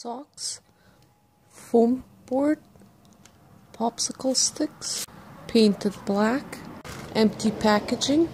socks, foam board, popsicle sticks, painted black, empty packaging,